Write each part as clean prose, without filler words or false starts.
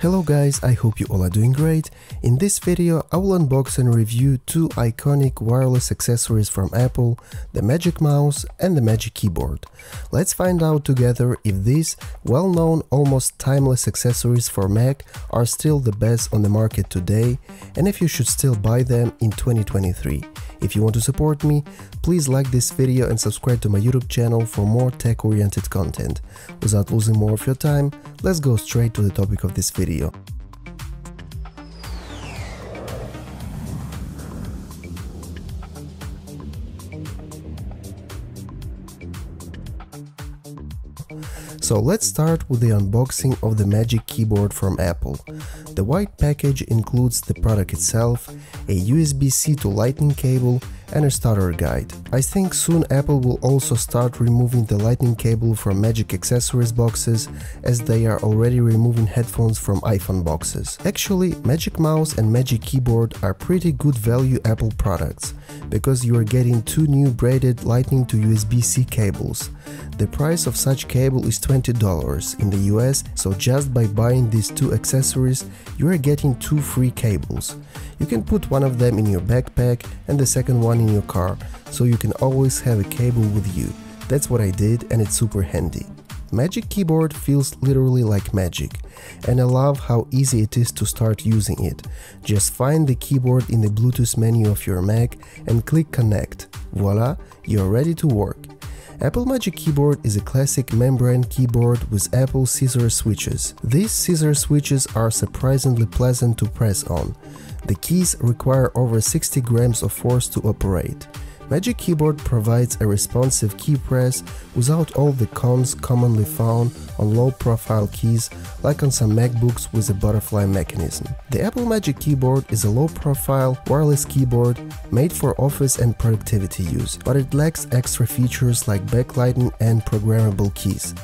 Hello guys, I hope you all are doing great. In this video I will unbox and review two iconic wireless accessories from Apple, the Magic Mouse and the Magic Keyboard. Let's find out together if these well-known, almost timeless accessories for Mac are still the best on the market today and if you should still buy them in 2023. If you want to support me, please like this video and subscribe to my YouTube channel for more tech-oriented content. Without losing more of your time, let's go straight to the topic of this video. So let's start with the unboxing of the Magic Keyboard from Apple. The white package includes the product itself, a USB-C to Lightning cable and a starter guide. I think soon Apple will also start removing the Lightning cable from Magic accessories boxes, as they are already removing headphones from iPhone boxes. Actually, Magic Mouse and Magic Keyboard are pretty good value Apple products, because you are getting two new braided Lightning to USB-C cables. The price of such cable is $20 in the US, so just by buying these two accessories, you are getting two free cables. You can put one of them in your backpack and the second one in your car, so you can always have a cable with you. That's what I did and it's super handy. Magic Keyboard feels literally like magic, and I love how easy it is to start using it. Just find the keyboard in the Bluetooth menu of your Mac and click connect. Voila, you're ready to work. Apple Magic Keyboard is a classic membrane keyboard with Apple scissor switches. These scissor switches are surprisingly pleasant to press on. The keys require over 60 grams of force to operate. Magic Keyboard provides a responsive key press without all the cons commonly found on low-profile keys, like on some MacBooks with a butterfly mechanism. The Apple Magic Keyboard is a low-profile wireless keyboard made for office and productivity use, but it lacks extra features like backlighting and programmable keys.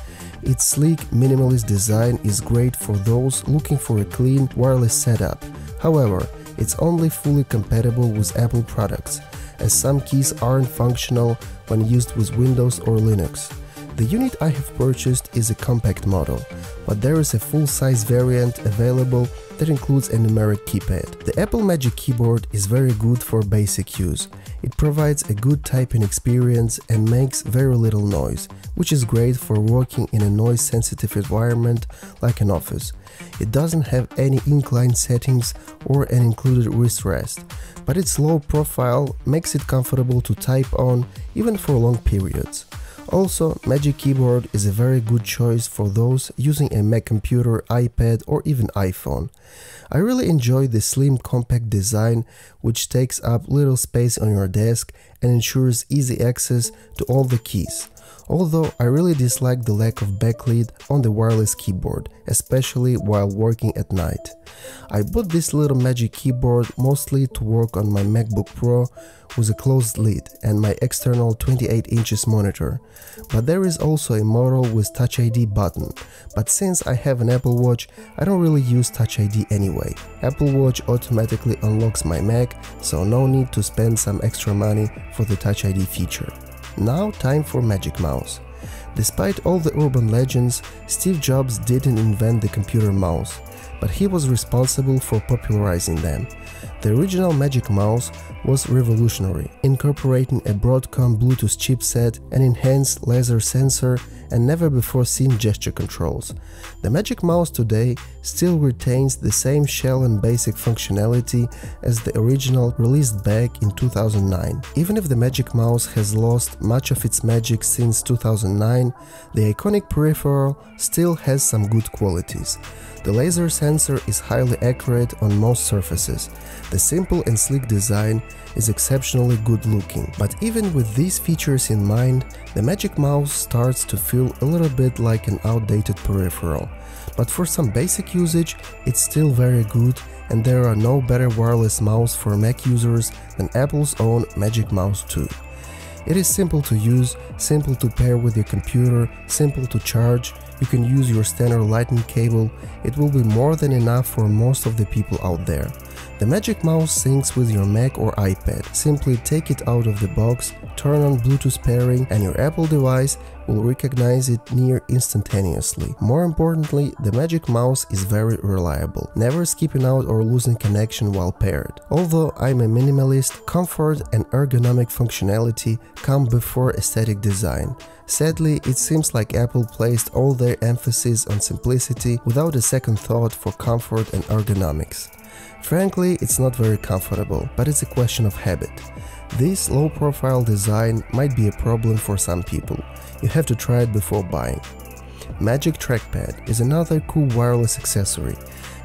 Its sleek, minimalist design is great for those looking for a clean wireless setup. However, it's only fully compatible with Apple products, as some keys aren't functional when used with Windows or Linux. The unit I have purchased is a compact model, but there is a full-size variant available that includes a numeric keypad. The Apple Magic Keyboard is very good for basic use. It provides a good typing experience and makes very little noise, which is great for working in a noise-sensitive environment like an office. It doesn't have any incline settings or an included wrist rest, but its low profile makes it comfortable to type on, even for long periods. Also, Magic Keyboard is a very good choice for those using a Mac computer, iPad or even iPhone. I really enjoy the slim compact design, which takes up little space on your desk and ensures easy access to all the keys. Although I really dislike the lack of backlit on the wireless keyboard, especially while working at night. I bought this little Magic Keyboard mostly to work on my MacBook Pro with a closed lid and my external 28 inches monitor, but there is also a model with Touch ID button, but since I have an Apple Watch, I don't really use Touch ID anyway. Apple Watch automatically unlocks my Mac, so no need to spend some extra money for the Touch ID feature. Now time for Magic Mouse. Despite all the urban legends, Steve Jobs didn't invent the computer mouse, but he was responsible for popularizing them. The original Magic Mouse was revolutionary, incorporating a Broadcom Bluetooth chipset, an enhanced laser sensor and never-before-seen gesture controls. The Magic Mouse today still retains the same shell and basic functionality as the original released back in 2009. Even if the Magic Mouse has lost much of its magic since 2009, the iconic peripheral still has some good qualities. The laser sensor is highly accurate on most surfaces. The simple and sleek design is exceptionally good looking. But even with these features in mind, the Magic Mouse starts to feel a little bit like an outdated peripheral. But for some basic usage, it's still very good and there are no better wireless mouse for Mac users than Apple's own Magic Mouse 2. It is simple to use, simple to pair with your computer, simple to charge. You can use your standard Lightning cable. It will be more than enough for most of the people out there. The Magic Mouse syncs with your Mac or iPad. Simply take it out of the box, turn on Bluetooth pairing and your Apple device will recognize it near instantaneously. More importantly, the Magic Mouse is very reliable, never skipping out or losing connection while paired. Although I'm a minimalist, comfort and ergonomic functionality come before aesthetic design. Sadly, it seems like Apple placed all their emphasis on simplicity without a second thought for comfort and ergonomics. Frankly, it's not very comfortable, but it's a question of habit. This low-profile design might be a problem for some people. You have to try it before buying. Magic Trackpad is another cool wireless accessory.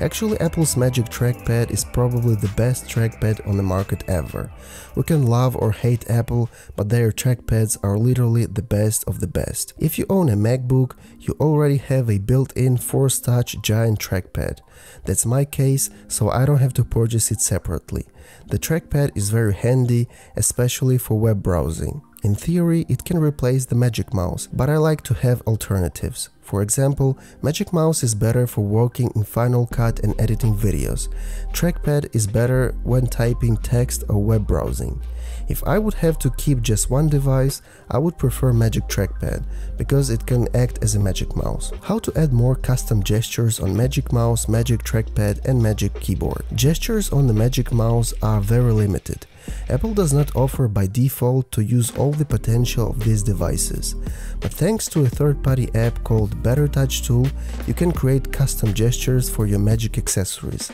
Actually, Apple's Magic Trackpad is probably the best trackpad on the market ever. We can love or hate Apple, but their trackpads are literally the best of the best. If you own a MacBook, you already have a built-in Force Touch giant trackpad. That's my case, so I don't have to purchase it separately. The trackpad is very handy, especially for web browsing. In theory, it can replace the Magic Mouse, but I like to have alternatives. For example, Magic Mouse is better for working in Final Cut and editing videos. Trackpad is better when typing text or web browsing. If I would have to keep just one device, I would prefer Magic Trackpad, because it can act as a Magic Mouse. How to add more custom gestures on Magic Mouse, Magic Trackpad and Magic Keyboard? Gestures on the Magic Mouse are very limited. Apple does not offer by default to use all the potential of these devices, but thanks to a third-party app called BetterTouchTool, you can create custom gestures for your Magic accessories.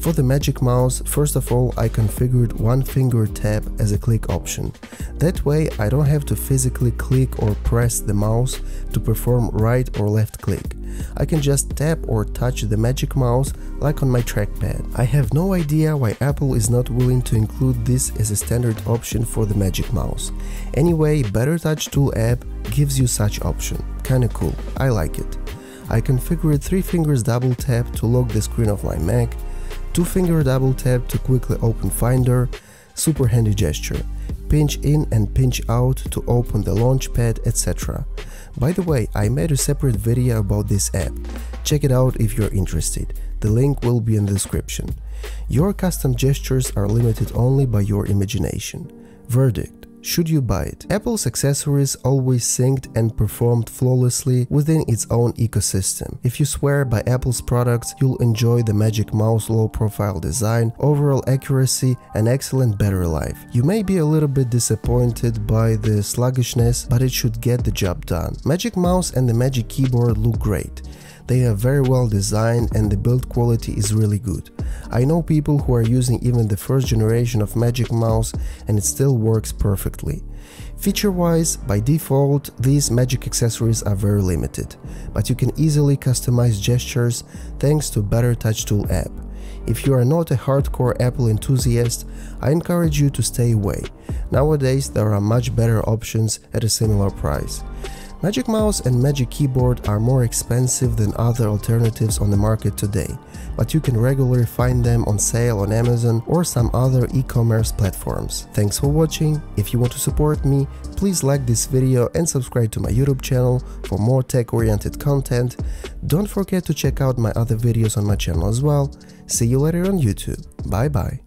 For the Magic Mouse, first of all, I configured one finger tap as a click option. That way I don't have to physically click or press the mouse to perform right or left click. I can just tap or touch the Magic Mouse like on my trackpad. I have no idea why Apple is not willing to include this as a standard option for the Magic Mouse. Anyway, BetterTouchTool app gives you such option. Kinda cool, I like it. I configured 3-finger double tap to lock the screen of my Mac, 2-finger double tap to quickly open Finder, super handy gesture, pinch in and pinch out to open the launchpad, etc. By the way, I made a separate video about this app, check it out if you're interested, the link will be in the description. Your custom gestures are limited only by your imagination. Verdict. Should you buy it? Apple's accessories always synced and performed flawlessly within its own ecosystem. If you swear by Apple's products, you'll enjoy the Magic Mouse low-profile design, overall accuracy, and excellent battery life. You may be a little bit disappointed by the sluggishness, but it should get the job done. Magic Mouse and the Magic Keyboard look great. They are very well designed and the build quality is really good. I know people who are using even the first generation of Magic Mouse and it still works perfectly. Feature-wise, by default, these Magic accessories are very limited, but you can easily customize gestures thanks to BetterTouchTool app. If you are not a hardcore Apple enthusiast, I encourage you to stay away. Nowadays, there are much better options at a similar price. Magic Mouse and Magic Keyboard are more expensive than other alternatives on the market today, but you can regularly find them on sale on Amazon or some other e-commerce platforms. Thanks for watching. If you want to support me, please like this video and subscribe to my YouTube channel for more tech-oriented content. Don't forget to check out my other videos on my channel as well. See you later on YouTube. Bye bye.